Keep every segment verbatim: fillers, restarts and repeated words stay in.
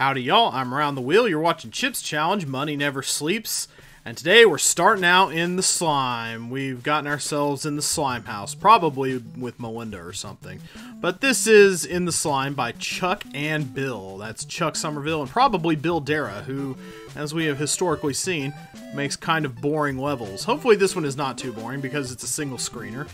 Howdy y'all, I'm Around the Wheel, you're watching Chip's Challenge, Money Never Sleeps, and today we're starting out in the slime. We've gotten ourselves in the slime house, probably with Melinda or something. But this is In the Slime by Chuck and Bill. That's Chuck Somerville and probably Bill Dara, who, as we have historically seen, makes kind of boring levels. Hopefully this one is not too boring because it's a single screener.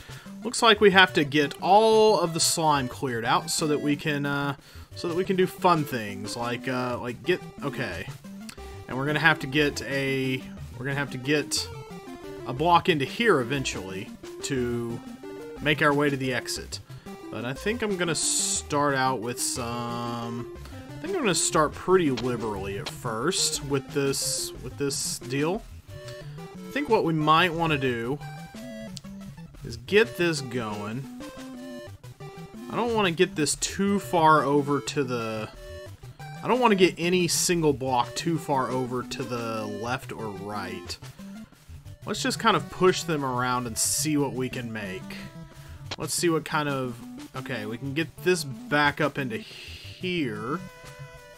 Looks like we have to get all of the slime cleared out so that we can, uh, so that we can do fun things like, uh, like get okay. And we're gonna have to get a, we're gonna have to get a block into here eventually to make our way to the exit. But I think I'm gonna start out with some. I think I'm gonna start pretty liberally at first with this with this deal. I think what we might want to do is get this going. I don't want to get this too far over to the... I don't want to get any single block too far over to the left or right. Let's just kind of push them around and see what we can make. Let's see what kind of... Okay, we can get this back up into here.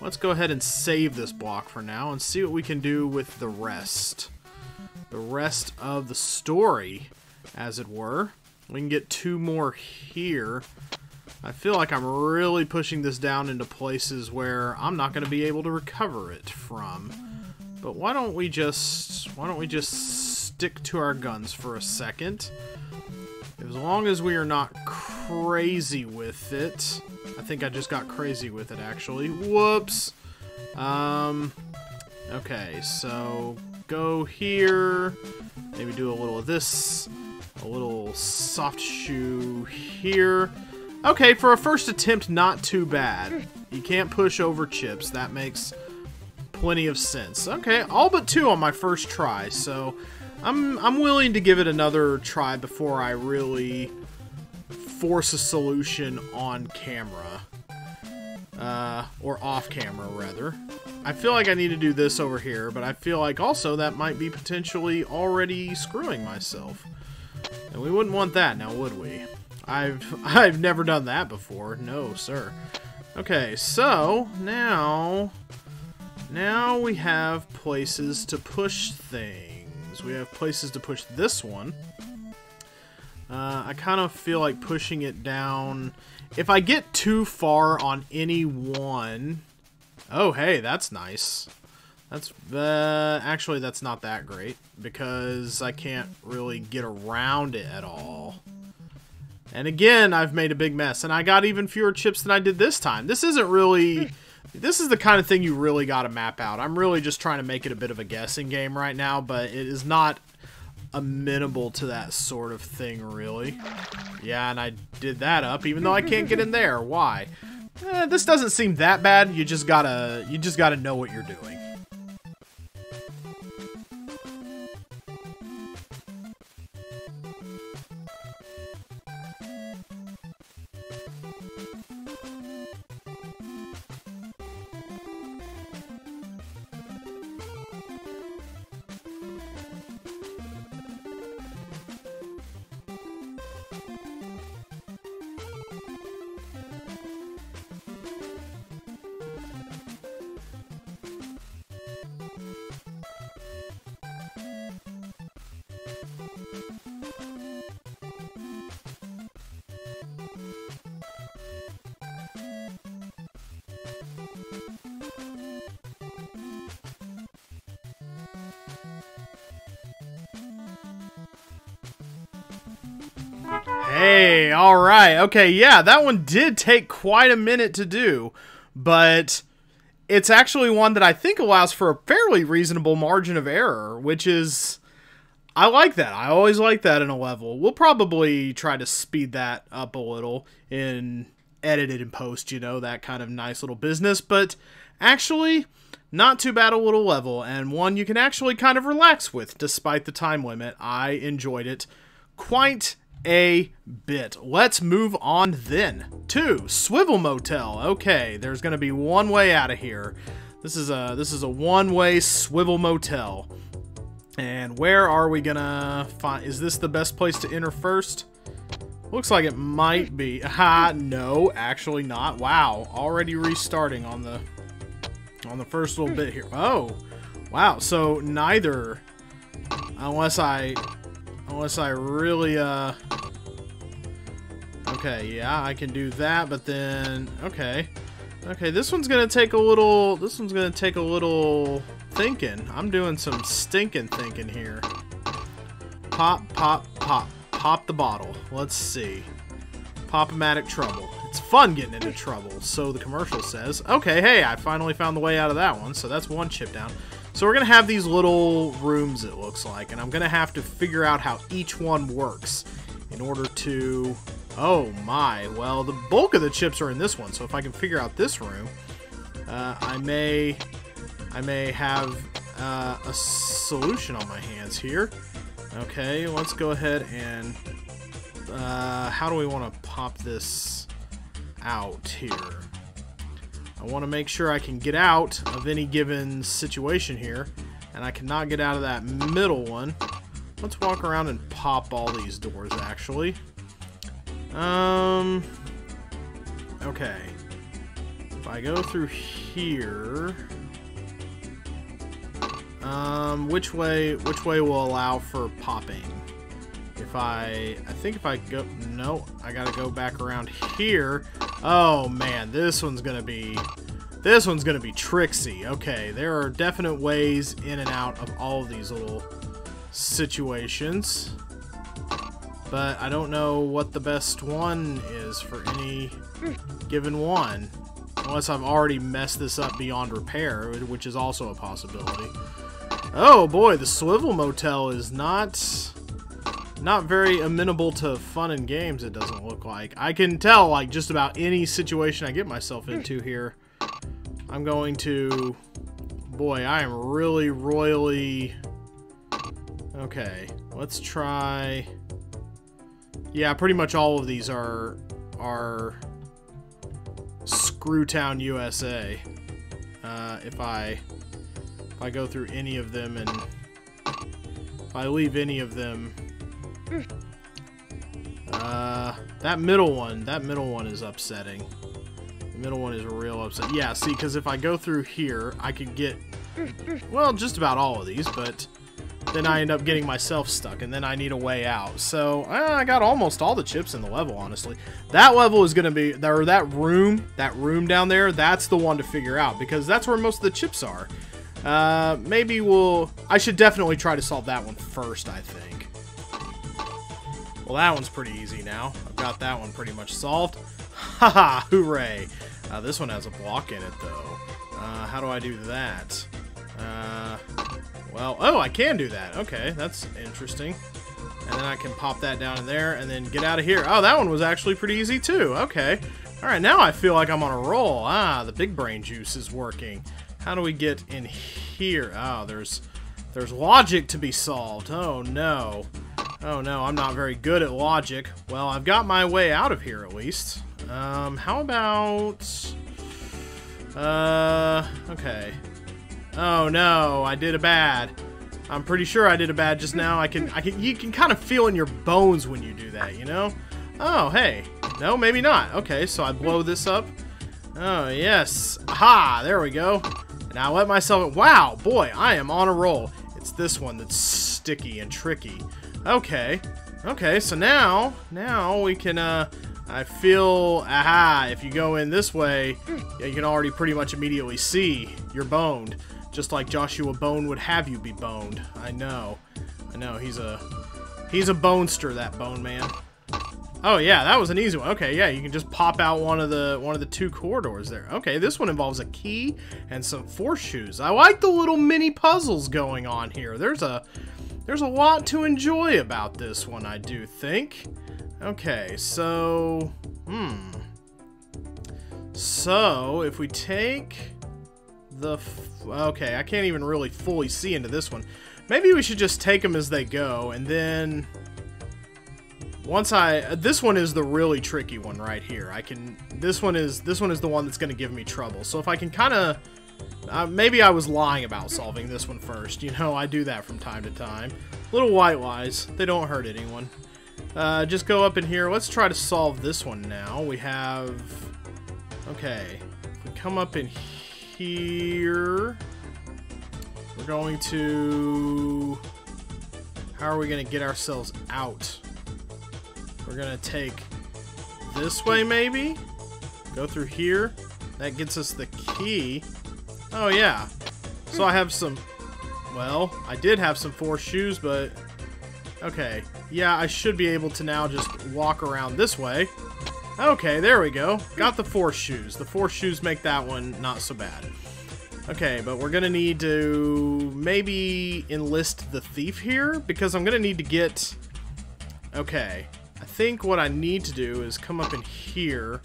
Let's go ahead and save this block for now and see what we can do with the rest. The rest of the story, as it were. We can get two more here. I feel like I'm really pushing this down into places where I'm not going to be able to recover it from. But why don't we just why don't we just stick to our guns for a second? As long as we are not crazy with it. I think I just got crazy with it actually. Whoops. Um okay, so go here. Maybe do a little of this. A little soft shoe here. Okay, for a first attempt, not too bad. You can't push over chips. That makes plenty of sense. Okay, all but two on my first try, so I'm, I'm willing to give it another try before I really force a solution on camera. Uh, or off camera, rather. I feel like I need to do this over here, but I feel like also that might be potentially already screwing myself. And we wouldn't want that now, would we? I've I've never done that before. No, sir. Okay, so now now we have places to push things. We have places to push this one. Uh, I kind of feel like pushing it down. If I get too far on any one... Oh, hey, that's nice. That's, uh, actually, that's not that great, because I can't really get around it at all. And again, I've made a big mess, and I got even fewer chips than I did this time. This isn't really... This is the kind of thing you really gotta map out. I'm really just trying to make it a bit of a guessing game right now, but it is not amenable to that sort of thing, really. Yeah, and I did that up, even though I can't get in there. Why? Eh, this doesn't seem that bad. You just gotta... You just gotta know what you're doing. Hey, alright, okay, yeah, that one did take quite a minute to do, but it's actually one that I think allows for a fairly reasonable margin of error, which is, I like that. I always like that in a level. We'll probably try to speed that up a little in edited and post, you know, that kind of nice little business, but actually, not too bad a little level, and one you can actually kind of relax with, despite the time limit. I enjoyed it quite a bit. Let's move on then to Swivel Motel. Okay, there's gonna be one way out of here. This is a this is a one-way Swivel Motel. And where are we gonna find? Is this the best place to enter first? Looks like it might be. Ha! No, actually not. Wow, already restarting on the on the first little bit here. Oh, wow. So neither, unless I, unless I really, uh, okay, yeah, I can do that, but then, okay. Okay, this one's gonna take a little, this one's gonna take a little thinking. I'm doing some stinking thinking here. Pop, pop, pop, pop the bottle. Let's see. Pop-o-matic trouble. It's fun getting into trouble, so the commercial says. Okay, hey, I finally found the way out of that one, so that's one chip down. So we're gonna have these little rooms, it looks like, and I'm gonna have to figure out how each one works in order to... Oh my, well, the bulk of the chips are in this one, so if I can figure out this room, uh, I may I may have uh, a solution on my hands here. Okay, let's go ahead and, uh, how do we want to pop this out here? I want to make sure I can get out of any given situation here, and I cannot get out of that middle one. Let's walk around and pop all these doors, actually. Um, okay, if I go through here, um, which way, which way will allow for popping? If I, I think if I go, no, I gotta go back around here. Oh man, this one's gonna be, this one's gonna be tricksy. Okay, there are definite ways in and out of all of these little situations. But I don't know what the best one is for any given one. Unless I've already messed this up beyond repair, which is also a possibility. Oh boy, the Swivel Motel is not not very amenable to fun and games, it doesn't look like. I can tell, like, just about any situation I get myself into here, I'm going to... Boy, I am really, royally... Okay, let's try... Yeah, pretty much all of these are are Screwtown U S A. Uh, if I if I go through any of them and if I leave any of them, uh, that middle one, that middle one is upsetting. The middle one is real upset. Yeah, see, because if I go through here, I could get, well, just about all of these, but. Then I end up getting myself stuck, and then I need a way out. So, uh, I got almost all the chips in the level, honestly. That level is going to be, or that room, that room down there, that's the one to figure out, because that's where most of the chips are. Uh, maybe we'll, I should definitely try to solve that one first, I think. Well, that one's pretty easy now. I've got that one pretty much solved. Haha, hooray. Uh, this one has a block in it, though. Uh, how do I do that? Uh... Well, oh, I can do that. Okay, that's interesting. And then I can pop that down in there and then get out of here. Oh, that one was actually pretty easy too. Okay. All right, now I feel like I'm on a roll. Ah, the big brain juice is working. How do we get in here? Oh, there's there's logic to be solved. Oh, no. Oh, no, I'm not very good at logic. Well, I've got my way out of here at least. Um, how about... Uh, okay. Oh no, I did a bad. I'm pretty sure I did a bad just now. I can, I can, you can kind of feel in your bones when you do that, you know? Oh, hey. No, maybe not. Okay, so I blow this up. Oh, yes. Aha, there we go. And I let myself, wow, boy, I am on a roll. It's this one that's sticky and tricky. Okay. Okay, so now, now we can, uh, I feel, aha, if you go in this way, yeah, you can already pretty much immediately see you're boned. Just like Joshua Bone would have you be boned. I know. I know. He's a... He's a bonester, that bone man. Oh, yeah. That was an easy one. Okay, yeah. You can just pop out one of the one of the two corridors there. Okay, this one involves a key and some horseshoes. I like the little mini puzzles going on here. There's a... There's a lot to enjoy about this one, I do think. Okay, so... Hmm. So, if we take... The f okay, I can't even really fully see into this one. Maybe we should just take them as they go, and then once I this one is the really tricky one right here. I can this one is this one is the one that's going to give me trouble. So if I can kind of uh, maybe I was lying about solving this one first. You know, I do that from time to time. Little white lies, they don't hurt anyone. Uh, just go up in here. Let's try to solve this one now. We have okay, we come up in here. here. We're going to... How are we going to get ourselves out? We're going to take this way, maybe? Go through here. That gets us the key. Oh, yeah. So I have some... Well, I did have some four shoes, but... Okay. Yeah, I should be able to now just walk around this way. Okay, there we go. Got the four shoes. The four shoes make that one not so bad. Okay, but we're going to need to maybe enlist the thief here, because I'm going to need to get... Okay. I think what I need to do is come up in here,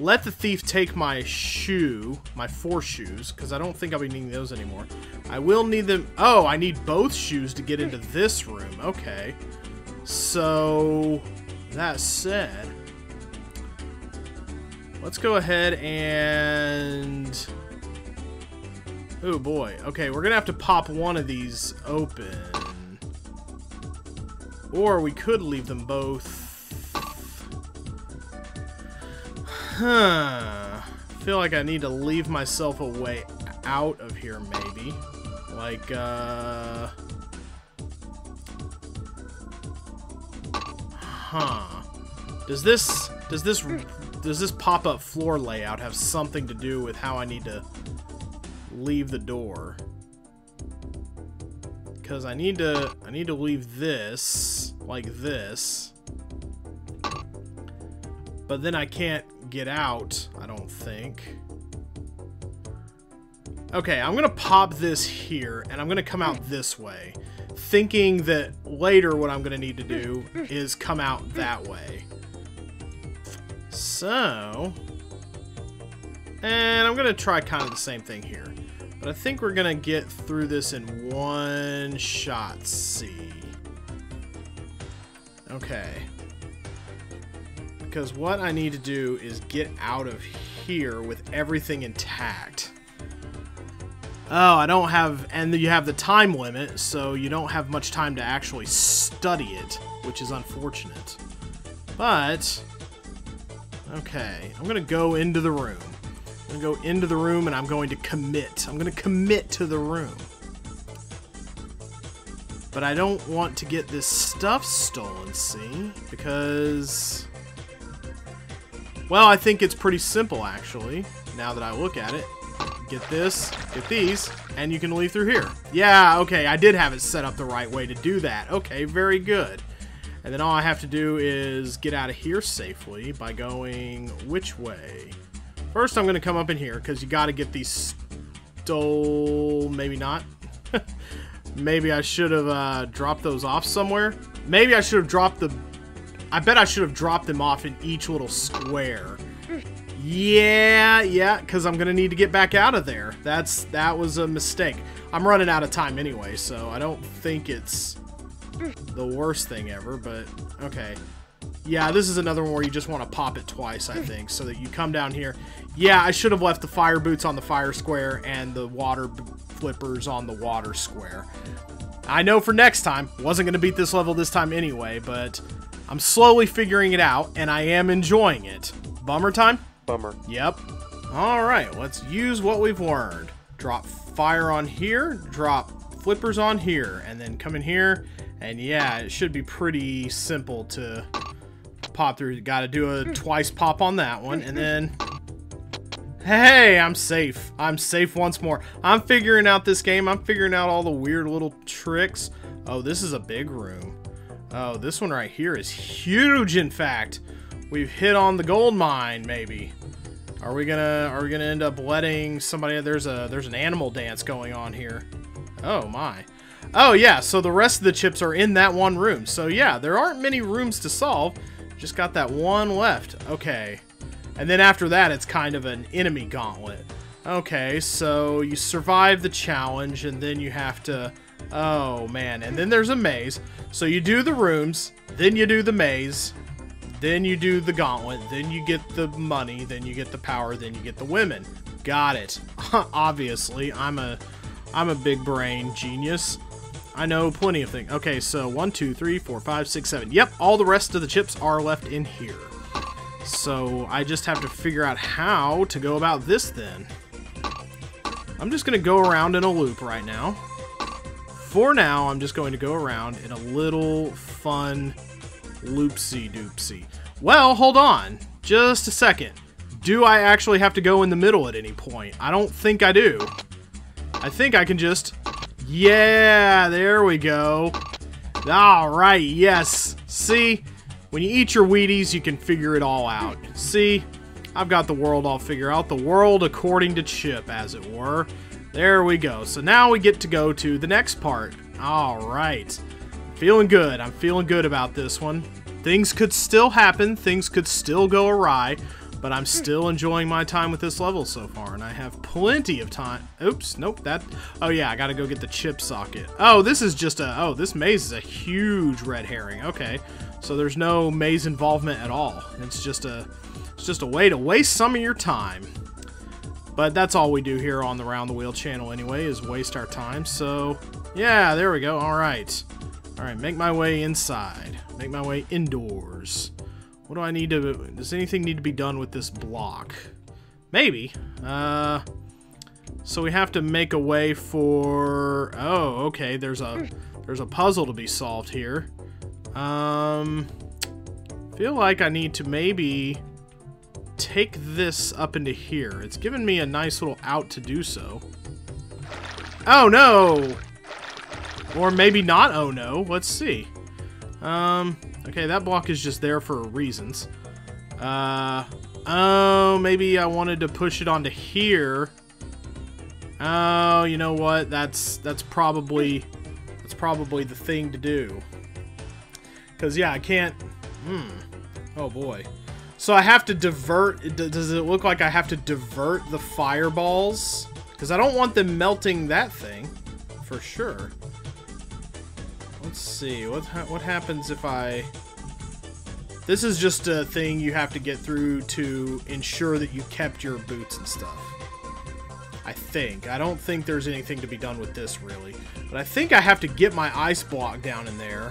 let the thief take my shoe, my four shoes, because I don't think I'll be needing those anymore. I will need them... Oh, I need both shoes to get into this room. Okay. So, that said... Let's go ahead and... Oh boy. Okay, we're gonna have to pop one of these open. Or we could leave them both. Huh. I feel like I need to leave myself a way out of here, maybe. Like, uh... Huh. Does this... Does this... Does this pop-up floor layout have something to do with how I need to leave the door? Because I need to I need to leave this like this, but then I can't get out, I don't think. Okay, I'm gonna pop this here and I'm gonna come out this way, thinking that later what I'm gonna need to do is come out that way. So, and I'm going to try kind of the same thing here, but I think we're going to get through this in one shot. See. Okay. Because what I need to do is get out of here with everything intact. Oh, I don't have, and you have the time limit, so you don't have much time to actually study it, which is unfortunate. But... Okay, I'm gonna go into the room. I'm gonna go into the room and I'm going to commit. I'm gonna commit to the room. But I don't want to get this stuff stolen, see? Because... Well, I think it's pretty simple, actually, now that I look at it. Get this, get these, and you can leave through here. Yeah, okay, I did have it set up the right way to do that. Okay, very good. And then all I have to do is get out of here safely by going which way? First, I'm going to come up in here because you got to get these stole... Maybe not. Maybe I should have uh, dropped those off somewhere. Maybe I should have dropped the... I bet I should have dropped them off in each little square. Yeah, yeah, because I'm going to need to get back out of there. That's That was a mistake. I'm running out of time anyway, so I don't think it's... the worst thing ever, but okay. Yeah, this is another one where you just want to pop it twice, I think, so that you come down here. Yeah, I should have left the fire boots on the fire square and the water flippers on the water square. I know for next time. Wasn't going to beat this level this time anyway, but I'm slowly figuring it out, and I am enjoying it. Bummer time? Bummer. Yep. Alright, let's use what we've learned. Drop fire on here, drop flippers on here, and then come in here. And yeah, it should be pretty simple to pop through. You gotta do a twice pop on that one, and then... Hey, I'm safe. I'm safe once more. I'm figuring out this game. I'm figuring out all the weird little tricks. Oh, this is a big room. Oh, this one right here is huge, in fact. We've hit on the gold mine, maybe. Are we gonna, are we gonna end up letting somebody... There's a, there's an animal dance going on here. Oh, my. Oh, yeah, so the rest of the chips are in that one room. So, yeah, there aren't many rooms to solve. Just got that one left. Okay. And then after that, it's kind of an enemy gauntlet. Okay, so you survive the challenge, and then you have to... Oh, man. And then there's a maze. So you do the rooms, then you do the maze, then you do the gauntlet, then you get the money, then you get the power, then you get the women. Got it. Obviously, I'm a, I'm a big brain genius. I know plenty of things. Okay, so one, two, three, four, five, six, seven. Yep, all the rest of the chips are left in here. So I just have to figure out how to go about this then. I'm just going to go around in a loop right now. For now, I'm just going to go around in a little fun loopsy-doopsy. Well, hold on. Just a second. Do I actually have to go in the middle at any point? I don't think I do. I think I can just... Yeah, there we go. All right, yes. See? When you eat your Wheaties, you can figure it all out. See? I've got the world all figured out. The world according to Chip, as it were. There we go. So now we get to go to the next part. All right. Feeling good. I'm feeling good about this one. Things could still happen. Things could still go awry. But I'm still enjoying my time with this level so far, and I have plenty of time. Oops, nope, that... Oh, yeah, I gotta go get the chip socket. Oh, this is just a... Oh, this maze is a huge red herring. Okay, so there's no maze involvement at all. It's just a... It's just a way to waste some of your time. But that's all we do here on the Round the Wheel channel anyway, is waste our time. So, yeah, there we go. All right. All right, make my way inside. Make my way indoors. What do I need to... Does anything need to be done with this block? Maybe. Uh, so we have to make a way for... Oh, okay. There's a there's a puzzle to be solved here. Um, feel like I need to maybe take this up into here. It's given me a nice little out to do so. Oh, no! Or maybe not, oh, no. Let's see. Um... Okay, that block is just there for reasons. Uh, oh, maybe I wanted to push it onto here. Oh, you know what? That's that's probably that's probably the thing to do. Cause yeah, I can't. Hmm. Oh boy. So I have to divert. Does it look like I have to divert the fireballs? Cause I don't want them melting that thing, for sure. Let's see, what ha what happens if I... This is just a thing you have to get through to ensure that you kept your boots and stuff. I think. I don't think there's anything to be done with this, really. But I think I have to get my ice block down in there.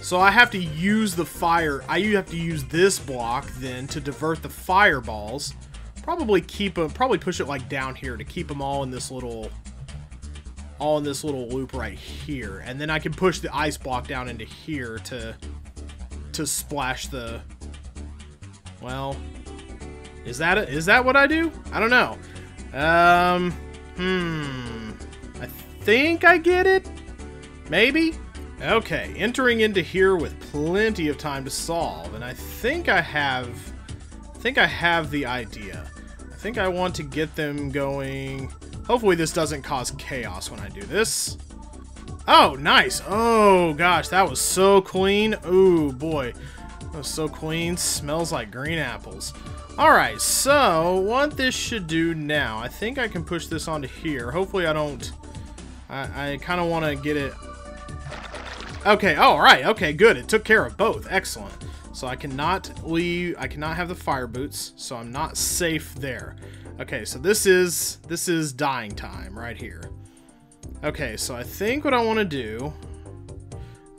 So I have to use the fire... I have to use this block, then, to divert the fireballs. Probably keep them... Probably push it, like, down here to keep them all in this little... all in this little loop right here, and then I can push the ice block down into here to to splash the... Well, is that a, is that what I do? I don't know. Um, hmm. I think I get it? Maybe? Okay, entering into here with plenty of time to solve, and I think I have... I think I have the idea. I think I want to get them going... Hopefully this doesn't cause chaos when I do this. Oh, nice. Oh, gosh. That was so clean. Ooh, boy. That was so clean. Smells like green apples. All right. So, what this should do now, I think I can push this onto here. Hopefully I don't... I, I kind of want to get it... Okay. All right. Okay, good. It took care of both. Excellent. So I cannot leave... I cannot have the fire boots, so I'm not safe there. Okay, so this is this is dying time right here. Okay, so I think what I want to do...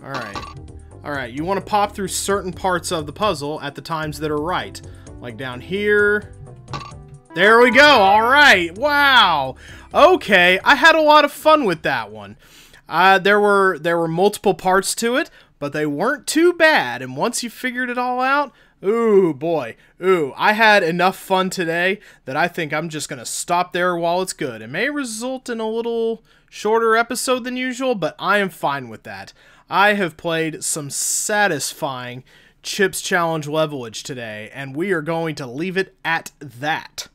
Alright. Alright, you want to pop through certain parts of the puzzle at the times that are right. Like down here. There we go! Alright! Wow! Okay, I had a lot of fun with that one. Uh, there were, there were multiple parts to it, but they weren't too bad. And once you figured it all out... Ooh, boy. Ooh, I had enough fun today that I think I'm just going to stop there while it's good. It may result in a little shorter episode than usual, but I am fine with that. I have played some satisfying Chip's Challenge levelage today, and we are going to leave it at that.